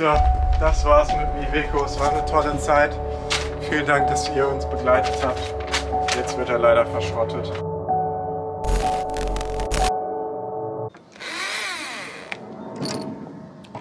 Tja, das war's mit dem Iveco. Es war eine tolle Zeit. Vielen Dank, dass ihr uns begleitet habt. Jetzt wird er leider verschrottet.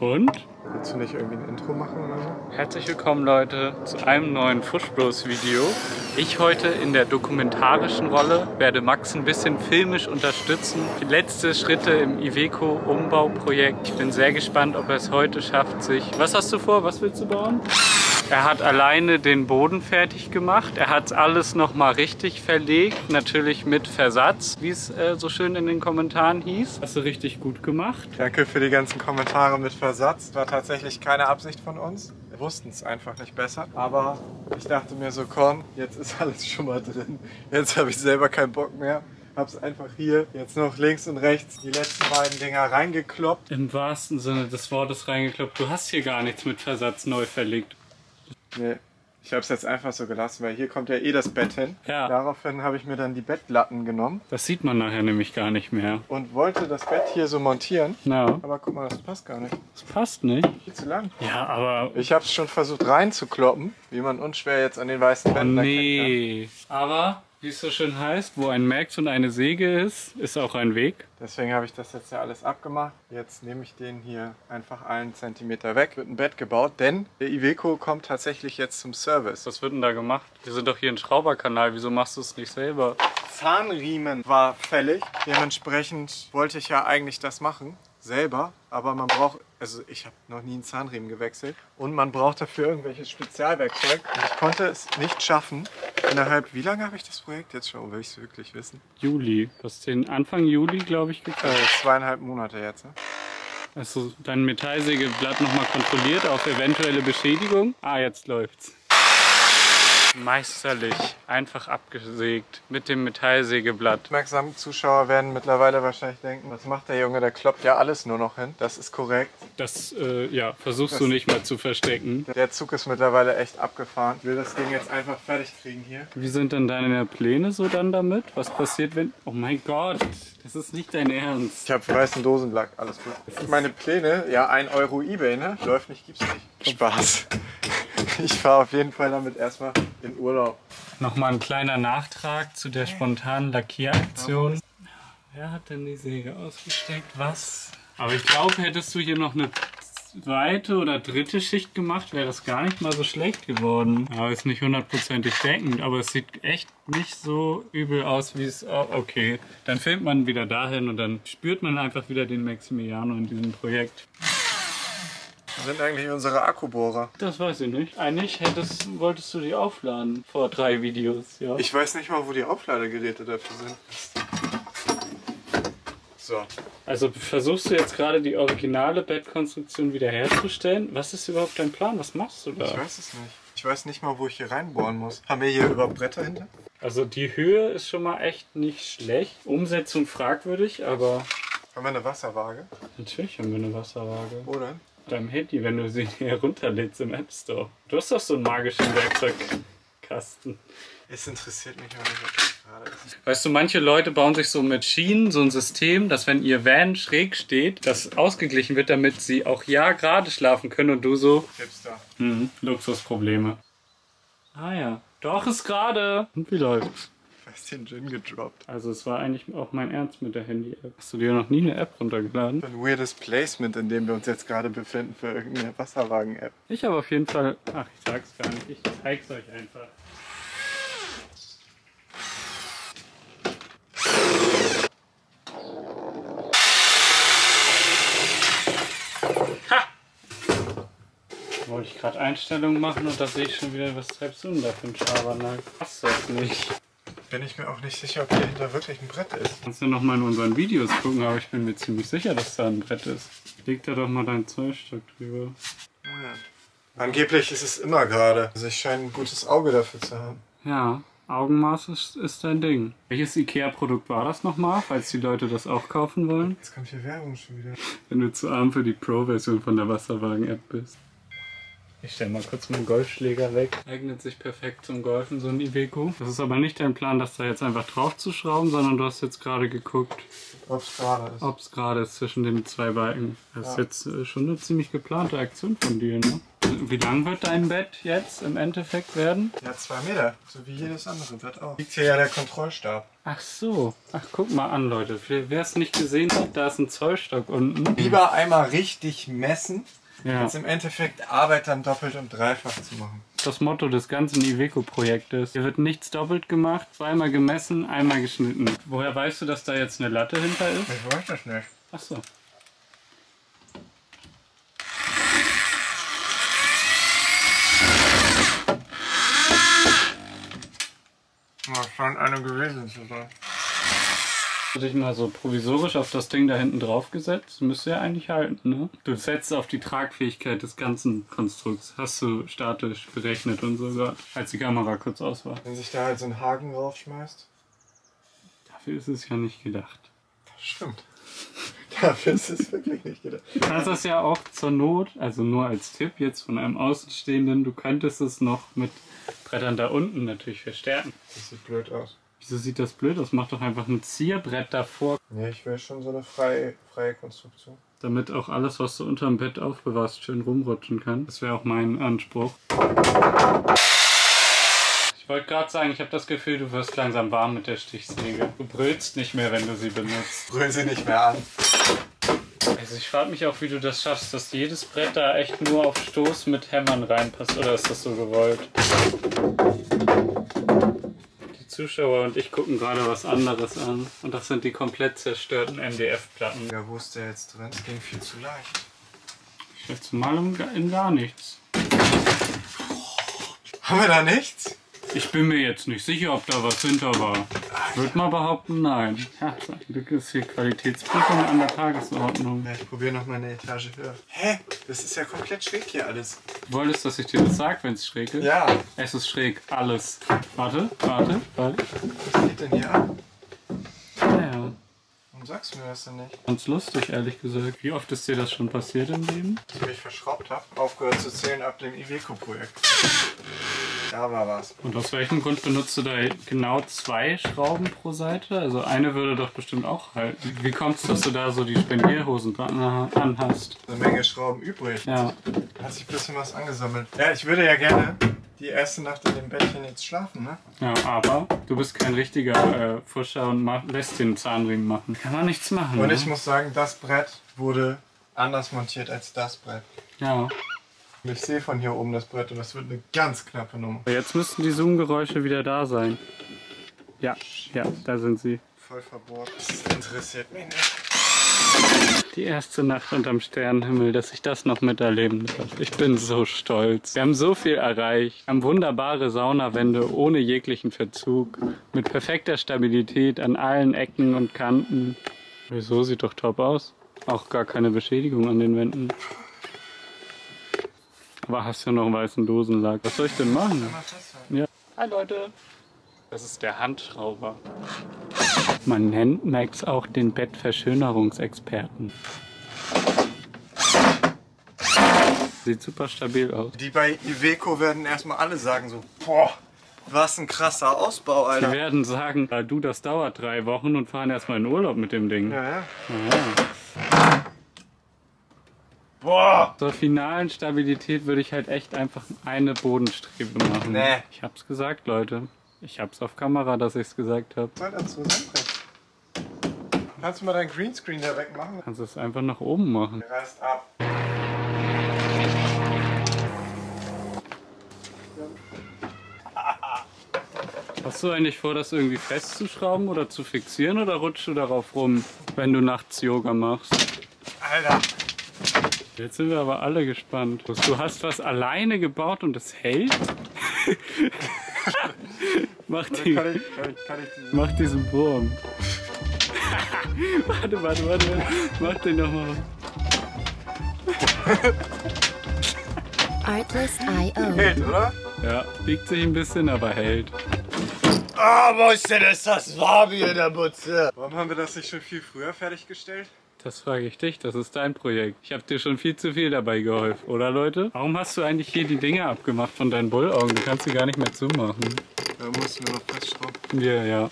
Und? Willst du nicht irgendwie ein Intro machen oder so? Herzlich willkommen, Leute, zu einem neuen Pfuschbros-Video. Ich heute in der dokumentarischen Rolle werde Max ein bisschen filmisch unterstützen. Die letzten Schritte im Iveco-Umbauprojekt. Ich bin sehr gespannt, ob er es heute schafft, sich... Was hast du vor? Was willst du bauen? Er hat alleine den Boden fertig gemacht. Er hat alles nochmal richtig verlegt. Natürlich mit Versatz, wie es so schön in den Kommentaren hieß. Hast du richtig gut gemacht. Danke für die ganzen Kommentare mit Versatz. War tatsächlich keine Absicht von uns. Wir wussten es einfach nicht besser. Aber ich dachte mir so, komm, jetzt ist alles schon mal drin. Jetzt habe ich selber keinen Bock mehr. Hab's einfach hier jetzt noch links und rechts die letzten beiden Dinger reingekloppt. Im wahrsten Sinne des Wortes reingekloppt. Du hast hier gar nichts mit Versatz neu verlegt. Nee, ich habe es jetzt einfach so gelassen, weil hier kommt ja eh das Bett hin. Ja. Daraufhin habe ich mir dann die Bettlatten genommen. Das sieht man nachher nämlich gar nicht mehr. Und wollte das Bett hier so montieren. No. Aber guck mal, das passt gar nicht. Das passt nicht? Viel zu lang. Ja, aber... Ich habe es schon versucht reinzukloppen, wie man unschwer jetzt an den weißen Wänden erkennen kann. Aber... Wie es so schön heißt, wo ein Merkst und eine Säge ist, ist auch ein Weg. Deswegen habe ich das jetzt ja alles abgemacht. Jetzt nehme ich den hier einfach einen Zentimeter weg. Wird ein Bett gebaut, denn der Iveco kommt tatsächlich jetzt zum Service. Was wird denn da gemacht? Wir sind doch hier ein Schrauberkanal, wieso machst du es nicht selber? Zahnriemen war fällig. Dementsprechend wollte ich ja eigentlich das machen, selber. Aber man braucht, also ich habe noch nie einen Zahnriemen gewechselt. Und man braucht dafür irgendwelches Spezialwerkzeug. Und ich konnte es nicht schaffen. Innerhalb, wie lange habe ich das Projekt jetzt schon? Will ich es wirklich wissen? Juli. Du hast den Anfang Juli, glaube ich, gekauft. Also 2,5 Monate jetzt, ne? Hast du dein Metallsägeblatt nochmal kontrolliert auf eventuelle Beschädigung? Ah, jetzt läuft's. Meisterlich. Einfach abgesägt mit dem Metallsägeblatt. Aufmerksame Zuschauer werden mittlerweile wahrscheinlich denken, was macht der Junge, der kloppt ja alles nur noch hin. Das ist korrekt. Das, ja, versuchst du nicht mal zu verstecken. Der Zug ist mittlerweile echt abgefahren. Ich will das Ding jetzt einfach fertig kriegen hier. Wie sind denn deine Pläne so dann damit? Was passiert, wenn... Oh mein Gott, das ist nicht dein Ernst. Ich habe weißen Dosenlack, alles gut. Meine Pläne, ja, 1 € eBay, ne? Läuft nicht, gibt's nicht. Spaß. Ich fahre auf jeden Fall damit erstmal in Urlaub. Nochmal ein kleiner Nachtrag zu der spontanen Lackieraktion. Wer hat denn die Säge ausgesteckt? Was? Aber ich glaube, hättest du hier noch eine zweite oder dritte Schicht gemacht, wäre das gar nicht mal so schlecht geworden. Aber ist nicht hundertprozentig deckend, aber es sieht echt nicht so übel aus, wie es... Oh, okay, dann filmt man wieder dahin und dann spürt man einfach wieder den Maximiliano in diesem Projekt. Wo sind eigentlich unsere Akkubohrer? Das weiß ich nicht. Eigentlich wolltest du die aufladen vor 3 Videos, ja. Ich weiß nicht mal, wo die Aufladegeräte dafür sind. So. Also versuchst du jetzt gerade die originale Bettkonstruktion wiederherzustellen? Was ist überhaupt dein Plan? Was machst du da? Ich weiß es nicht. Ich weiß nicht mal, wo ich hier reinbohren muss. Haben wir hier überhaupt Bretter hinter? Also die Höhe ist schon mal echt nicht schlecht. Umsetzung fragwürdig, aber... Haben wir eine Wasserwaage? Natürlich haben wir eine Wasserwaage. Wo denn? Deinem Handy, wenn du sie herunterlädst im App Store. Du hast doch so einen magischen Werkzeugkasten. Es interessiert mich auch nicht, was das gerade ist. Weißt du, manche Leute bauen sich so mit Schienen so ein System, dass wenn ihr Van schräg steht, das ausgeglichen wird, damit sie auch ja gerade schlafen können und du so... Hipster. Luxusprobleme. Ah ja. Doch, ist gerade. Und wie läuft's? Hast den Gin gedroppt. Also es war eigentlich auch mein Ernst mit der Handy-App. Hast du dir noch nie eine App runtergeladen? Ein weirdes Placement, in dem wir uns jetzt gerade befinden für irgendeine Wasserwagen-App. Ich habe auf jeden Fall... Ach, ich sag's gar nicht. Ich zeig's euch einfach. Wollte ich gerade Einstellungen machen und da sehe ich schon wieder, was treibst du denn da für ein Schabernack? Passt das nicht? Bin ich mir auch nicht sicher, ob hier hinter wirklich ein Brett ist. Kannst du noch mal in unseren Videos gucken, aber ich bin mir ziemlich sicher, dass da ein Brett ist. Leg da doch mal dein Zollstock drüber. Ja. Angeblich ist es immer gerade. Also ich scheine ein gutes Auge dafür zu haben. Ja, Augenmaß ist dein Ding. Welches Ikea-Produkt war das nochmal, falls die Leute das auch kaufen wollen? Jetzt kommt hier Werbung schon wieder. Wenn du zu arm für die Pro-Version von der Wasserwagen-App bist. Ich stelle mal kurz meinen Golfschläger weg. Eignet sich perfekt zum Golfen, so ein Iveco. Das ist aber nicht dein Plan, das da jetzt einfach drauf zu schrauben, sondern du hast jetzt gerade geguckt, ob es gerade ist. Ob es gerade ist zwischen den zwei Balken. Das ist jetzt schon eine ziemlich geplante Aktion von dir, ne? Wie lang wird dein Bett jetzt im Endeffekt werden? Ja, 2 Meter, so wie jedes andere Bett auch. Liegt hier ja der Kontrollstab. Ach so. Ach, guck mal an, Leute. Wer es nicht gesehen hat, da ist ein Zollstock unten. Lieber einmal richtig messen, als im Endeffekt Arbeit dann doppelt und dreifach zu machen. Das Motto des ganzen Iveco-Projektes. Hier wird nichts doppelt gemacht, zweimal gemessen, einmal geschnitten. Woher weißt du, dass da jetzt eine Latte hinter ist? Ich weiß das nicht. Ach so. Das scheint eine gewesen zu sein. Ich habe dich mal so provisorisch auf das Ding da hinten drauf gesetzt. Müsste ja eigentlich halten, ne? Du setzt auf die Tragfähigkeit des ganzen Konstrukts. Hast du statisch berechnet und sogar, als die Kamera kurz aus war. Wenn sich da halt so ein Haken raufschmeißt? Dafür ist es ja nicht gedacht. Das stimmt. Dafür ist es wirklich nicht gedacht. Du kannst das ja auch zur Not, also nur als Tipp jetzt von einem Außenstehenden, du könntest es noch mit Brettern da unten natürlich verstärken. Das sieht blöd aus. Wieso sieht das blöd aus? Mach doch einfach ein Zierbrett davor. Ja, ich will schon so eine freie Konstruktion. Damit auch alles, was du unterm Bett aufbewahrst, schön rumrutschen kann. Das wäre auch mein Anspruch. Ich wollte gerade sagen, ich habe das Gefühl, du wirst langsam warm mit der Stichsäge. Du brüllst nicht mehr, wenn du sie benutzt. Brüll sie nicht mehr an. Also ich frage mich auch, wie du das schaffst, dass jedes Brett da echt nur auf Stoß mit Hämmern reinpasst. Oder ist das so gewollt? Die Zuschauer und ich gucken gerade was anderes an. Und das sind die komplett zerstörten MDF-Platten. Ja, wo ist der jetzt drin? Das ging viel zu leicht. Ich schätze mal in gar nichts. Haben wir da nichts? Ich bin mir jetzt nicht sicher, ob da was hinter war. Ich würde mal behaupten, nein. Ja, zum Glück ist hier Qualitätsprüfung an der Tagesordnung. Ja, ich probiere noch mal eine Etage höher. Hä? Das ist ja komplett schräg hier alles. Du wolltest, dass ich dir das sage, wenn es schräg ist? Ja. Es ist schräg, alles. Warte. Was geht denn hier ab? Naja. Warum sagst du mir das denn nicht? Ganz lustig, ehrlich gesagt. Wie oft ist dir das schon passiert im Leben? Dass ich mich verschraubt habe, aufgehört zu zählen ab dem Iveco-Projekt. Da war was. Und aus welchem Grund benutzt du da genau 2 Schrauben pro Seite? Also eine würde doch bestimmt auch halten. Wie kommt es, dass du da so die Spendierhosen dran anhast? Eine Menge Schrauben übrig. Ja. Hat sich ein bisschen was angesammelt. Ja, ich würde ja gerne die erste Nacht in dem Bettchen jetzt schlafen, ne? Ja, aber du bist kein richtiger Pfuscher und lässt den Zahnriemen machen. Kann man nichts machen. Und ich muss sagen, das Brett wurde anders montiert als das Brett. Ja. Ich sehe von hier oben das Brett und das wird eine ganz knappe Nummer. Jetzt müssten die Zoom-Geräusche wieder da sein. Ja, ja, da sind sie. Voll verbohrt. Das interessiert mich nicht. Die erste Nacht unterm Sternenhimmel, dass ich das noch miterleben darf. Ich bin so stolz. Wir haben so viel erreicht. Wir haben wunderbare Saunawände ohne jeglichen Verzug. Mit perfekter Stabilität an allen Ecken und Kanten. Wieso? Sieht doch top aus. Auch gar keine Beschädigung an den Wänden. Aber hast ja noch einen weißen Dosenlack. Was soll ich denn machen? Ja. Hi Leute! Das ist der Handschrauber. Man nennt Max auch den Bettverschönerungsexperten. Sieht super stabil aus. Die bei Iveco werden erstmal alle sagen so, boah, was ein krasser Ausbau, Alter. Die werden sagen, du, das dauert 3 Wochen und fahren erstmal in Urlaub mit dem Ding. Ja. Boah. Zur finalen Stabilität würde ich halt echt einfach eine Bodenstrebe machen. Nee. Ich hab's gesagt, Leute. Ich hab's auf Kamera, dass ich's gesagt habe. Kannst du mal deinen Greenscreen da wegmachen? Kannst du es einfach nach oben machen. Der reißt ab. Hast du eigentlich vor, das irgendwie festzuschrauben oder zu fixieren oder rutschst du darauf rum, wenn du nachts Yoga machst? Alter. Jetzt sind wir aber alle gespannt. Du hast was alleine gebaut und es hält? Mach diesen Wurm. Warte. Mach den nochmal. Artlist.io. Hält, oder? Ja, biegt sich ein bisschen, aber hält. Ah, oh, wo ist denn das warm hier in der Butze? Warum haben wir das nicht schon viel früher fertiggestellt? Das frage ich dich, das ist dein Projekt. Ich habe dir schon viel zu viel dabei geholfen, oder Leute? Warum hast du eigentlich hier die Dinger abgemacht von deinen Bullaugen? Du kannst sie gar nicht mehr zumachen. Da mussten wir noch festschrauben. Ja, ja.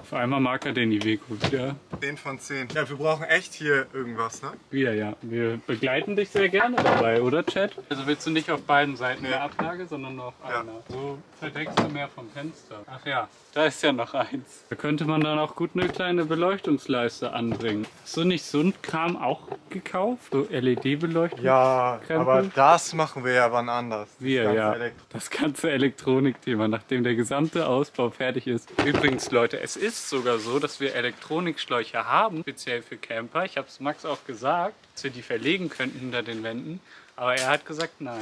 Auf einmal mag er den Iveco wieder. 10 von 10. Ja, wir brauchen echt hier irgendwas, ne? Wieder, ja. Wir begleiten dich sehr gerne dabei, oder Chat? Also willst du nicht auf beiden Seiten der Ablage, sondern nur auf einer. So verdeckst du mehr vom Fenster. Ach ja, da ist ja noch eins. Da könnte man dann auch gut eine kleine Beleuchtungsleiste anbringen. Hast du nicht so ein Kram auch gekauft? So LED-Beleuchtung? Ja, aber das machen wir ja wann anders. Wir, ja. Das ganze Elektronikthema, nachdem der gesamte Ausbau fertig ist. Übrigens, Leute, es ist sogar so, dass wir Elektronikschläuche haben, speziell für Camper. Ich habe es Max auch gesagt, dass wir die verlegen könnten hinter den Wänden, aber er hat gesagt, nein.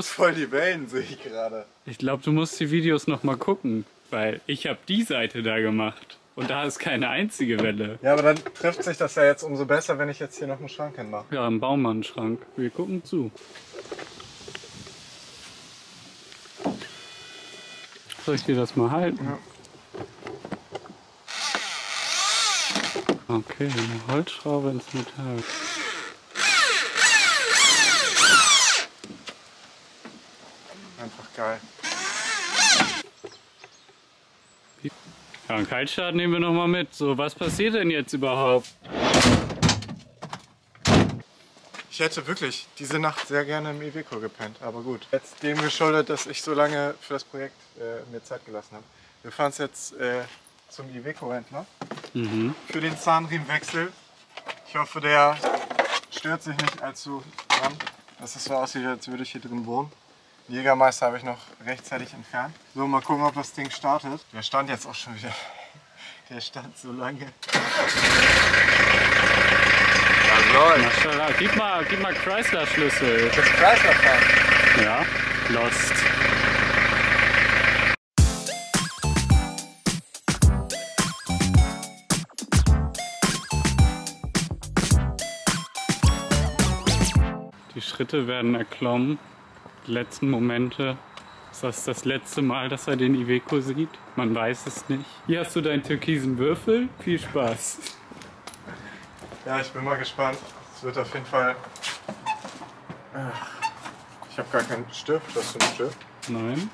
Voll die Wellen sehe ich gerade. Ich glaube, du musst die Videos nochmal gucken, weil ich habe die Seite da gemacht. Und da ist keine einzige Welle. Ja, aber dann trifft sich das ja jetzt umso besser, wenn ich jetzt hier noch einen Schrank hinmache. Ja, einen Baumannschrank. Wir gucken zu. Soll ich dir das mal halten? Ja. Okay, eine Holzschraube ins Metall. Einfach geil. Ja, einen Kaltstart nehmen wir nochmal mit. So, was passiert denn jetzt überhaupt? Ich hätte wirklich diese Nacht sehr gerne im Iveco gepennt, aber gut. Jetzt dem geschuldet, dass ich so lange für das Projekt mir Zeit gelassen habe. Wir fahren es jetzt zum Iveco-Händler. Mhm. Für den Zahnriemenwechsel. Ich hoffe, der stört sich nicht allzu dran, dass es so aussieht, als würde ich hier drin wohnen. Den Jägermeister habe ich noch rechtzeitig entfernt. So, mal gucken, ob das Ding startet. Der stand jetzt auch schon wieder. Der stand so lange. Gib mal Chrysler-Schlüssel. Das ist Chrysler-Fahren. Ja, lost. Die Schritte werden erklommen, die letzten Momente. Ist das das letzte Mal, dass er den Iveco sieht? Man weiß es nicht. Hier hast du deinen türkisen Würfel. Viel Spaß. Ja, ich bin mal gespannt. Es wird auf jeden Fall... Ich habe gar keinen Stift. Hast du einen Stift? Nein.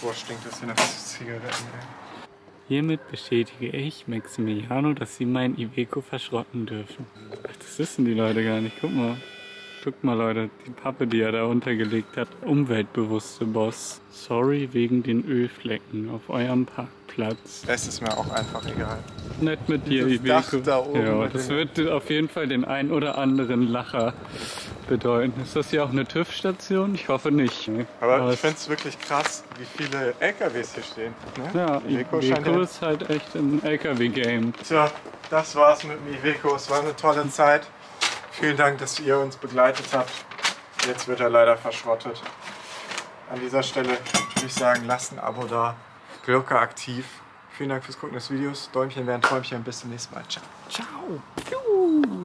Boah, stinkt das hier nach Zigaretten, ey. Hiermit bestätige ich, Maximiliano, dass sie meinen Iveco verschrotten dürfen. Ach, das wissen die Leute gar nicht. Guck mal. Guckt mal, Leute, die Pappe, die er da untergelegt hat. Umweltbewusste Boss. Sorry wegen den Ölflecken auf eurem Parkplatz. Es ist mir auch einfach egal. Nett mit dir, Iveco. Da oben ja, das wird auf jeden Fall den ein oder anderen Lacher bedeuten. Ist das hier auch eine TÜV-Station? Ich hoffe nicht. Aber ich finde es wirklich krass, wie viele LKWs hier stehen. Ne? Ja, Iveco ist halt echt ein LKW-Game. Tja, das war's mit dem Iveco. Es war eine tolle Zeit. Vielen Dank, dass ihr uns begleitet habt. Jetzt wird er leider verschrottet. An dieser Stelle würde ich sagen, lasst ein Abo da, Glocke aktiv. Vielen Dank fürs Gucken des Videos. Däumchen wären Träumchen. Bis zum nächsten Mal. Ciao. Ciao.